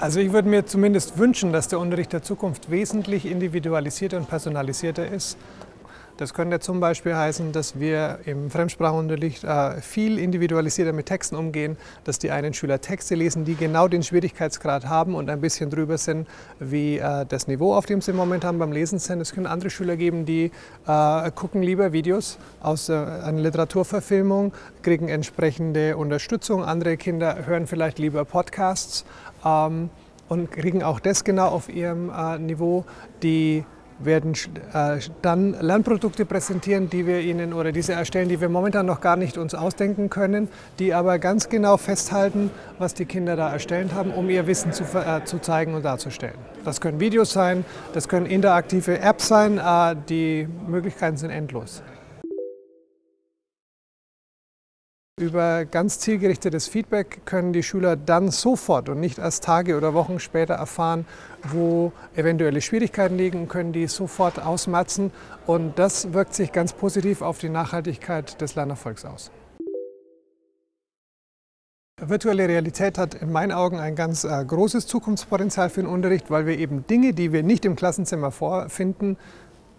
Also ich würde mir zumindest wünschen, dass der Unterricht der Zukunft wesentlich individualisierter und personalisierter ist. Das könnte zum Beispiel heißen, dass wir im Fremdsprachenunterricht viel individualisierter mit Texten umgehen, dass die einen Schüler Texte lesen, die genau den Schwierigkeitsgrad haben und ein bisschen drüber sind, wie das Niveau, auf dem sie momentan beim Lesen sind. Es können andere Schüler geben, die gucken lieber Videos aus einer Literaturverfilmung, kriegen entsprechende Unterstützung. Andere Kinder hören vielleicht lieber Podcasts und kriegen auch das genau auf ihrem Niveau. Die werden dann Lernprodukte präsentieren, die wir Ihnen oder diese erstellen, die wir momentan noch gar nicht uns ausdenken können, die aber ganz genau festhalten, was die Kinder da erstellt haben, um ihr Wissen zu zeigen und darzustellen. Das können Videos sein, das können interaktive Apps sein, die Möglichkeiten sind endlos. Über ganz zielgerichtetes Feedback können die Schüler dann sofort und nicht erst Tage oder Wochen später erfahren, wo eventuelle Schwierigkeiten liegen, können die sofort ausmatzen. Und das wirkt sich ganz positiv auf die Nachhaltigkeit des Lernerfolgs aus. Virtuelle Realität hat in meinen Augen ein ganz großes Zukunftspotenzial für den Unterricht, weil wir eben Dinge, die wir nicht im Klassenzimmer vorfinden,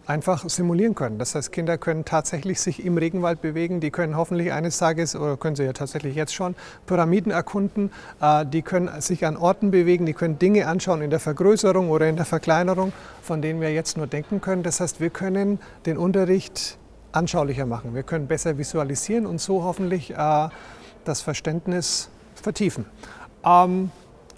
einfach simulieren können. Das heißt, Kinder können tatsächlich sich im Regenwald bewegen, die können hoffentlich eines Tages, oder können sie ja tatsächlich jetzt schon, Pyramiden erkunden, die können sich an Orten bewegen, die können Dinge anschauen in der Vergrößerung oder in der Verkleinerung, von denen wir jetzt nur denken können. Das heißt, wir können den Unterricht anschaulicher machen, wir können besser visualisieren und so hoffentlich das Verständnis vertiefen.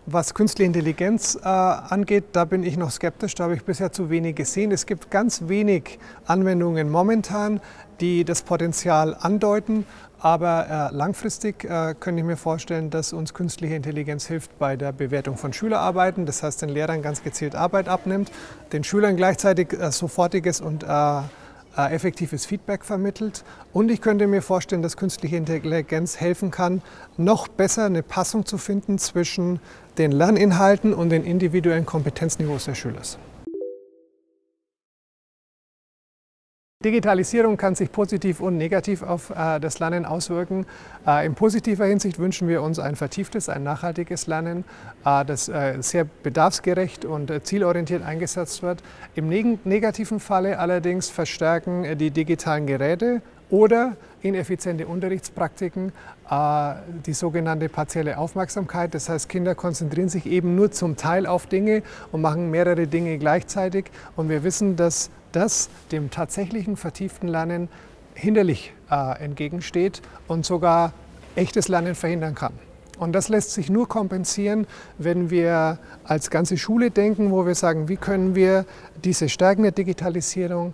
Was künstliche Intelligenz angeht, da bin ich noch skeptisch, da habe ich bisher zu wenig gesehen. Es gibt ganz wenig Anwendungen momentan, die das Potenzial andeuten, aber langfristig könnte ich mir vorstellen, dass uns künstliche Intelligenz hilft bei der Bewertung von Schülerarbeiten, das heißt den Lehrern ganz gezielt Arbeit abnimmt, den Schülern gleichzeitig sofortiges und effektives Feedback vermittelt. Und ich könnte mir vorstellen, dass künstliche Intelligenz helfen kann, noch besser eine Passung zu finden zwischen den Lerninhalten und den individuellen Kompetenzniveaus der Schüler. Digitalisierung kann sich positiv und negativ auf das Lernen auswirken. In positiver Hinsicht wünschen wir uns ein vertieftes, ein nachhaltiges Lernen, das sehr bedarfsgerecht und zielorientiert eingesetzt wird. Im negativen Falle allerdings verstärken die digitalen Geräte oder ineffiziente Unterrichtspraktiken die sogenannte partielle Aufmerksamkeit. Das heißt, Kinder konzentrieren sich eben nur zum Teil auf Dinge und machen mehrere Dinge gleichzeitig. Und wir wissen, dass das dem tatsächlichen vertieften Lernen hinderlich entgegensteht und sogar echtes Lernen verhindern kann. Und das lässt sich nur kompensieren, wenn wir als ganze Schule denken, wo wir sagen, wie können wir diese Stärken der Digitalisierung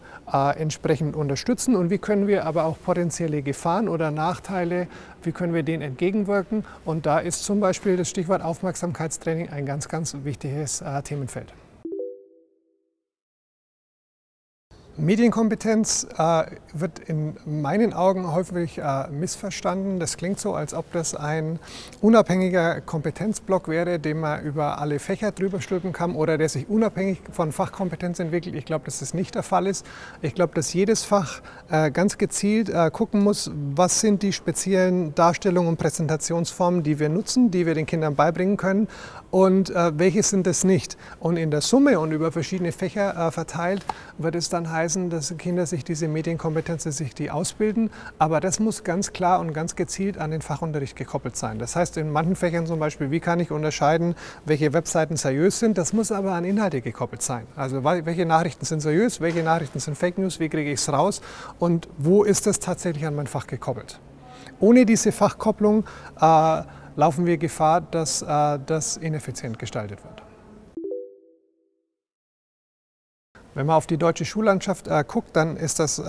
entsprechend unterstützen und wie können wir aber auch potenzielle Gefahren oder Nachteile, wie können wir denen entgegenwirken. Und da ist zum Beispiel das Stichwort Aufmerksamkeitstraining ein ganz, ganz wichtiges Themenfeld. Medienkompetenz wird in meinen Augen häufig missverstanden. Das klingt so, als ob das ein unabhängiger Kompetenzblock wäre, den man über alle Fächer drüber stülpen kann oder der sich unabhängig von Fachkompetenz entwickelt. Ich glaube, dass das nicht der Fall ist. Ich glaube, dass jedes Fach ganz gezielt gucken muss, was sind die speziellen Darstellungen und Präsentationsformen, die wir nutzen, die wir den Kindern beibringen können und welche sind es nicht. Und in der Summe und über verschiedene Fächer verteilt wird es dann heißen, dass Kinder sich diese Medienkompetenzen ausbilden, aber das muss ganz klar und ganz gezielt an den Fachunterricht gekoppelt sein. Das heißt, in manchen Fächern zum Beispiel, wie kann ich unterscheiden, welche Webseiten seriös sind, das muss aber an Inhalte gekoppelt sein. Also welche Nachrichten sind seriös, welche Nachrichten sind Fake News, wie kriege ich es raus und wo ist das tatsächlich an mein Fach gekoppelt. Ohne diese Fachkopplung laufen wir Gefahr, dass das ineffizient gestaltet wird. Wenn man auf die deutsche Schullandschaft guckt, dann ist das,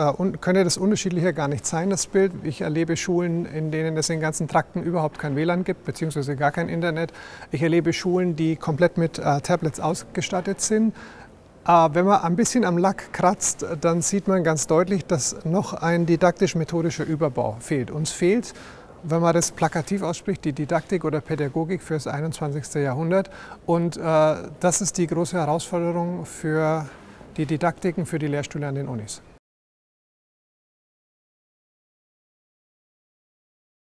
könnte das unterschiedlicher gar nicht sein, das Bild. Ich erlebe Schulen, in denen es in ganzen Trakten überhaupt kein WLAN gibt, beziehungsweise gar kein Internet. Ich erlebe Schulen, die komplett mit Tablets ausgestattet sind. Wenn man ein bisschen am Lack kratzt, dann sieht man ganz deutlich, dass noch ein didaktisch-methodischer Überbau fehlt. Uns fehlt, wenn man das plakativ ausspricht, die Didaktik oder Pädagogik für das 21. Jahrhundert. Und das ist die große Herausforderung für die Didaktiken für die Lehrstühle an den Unis.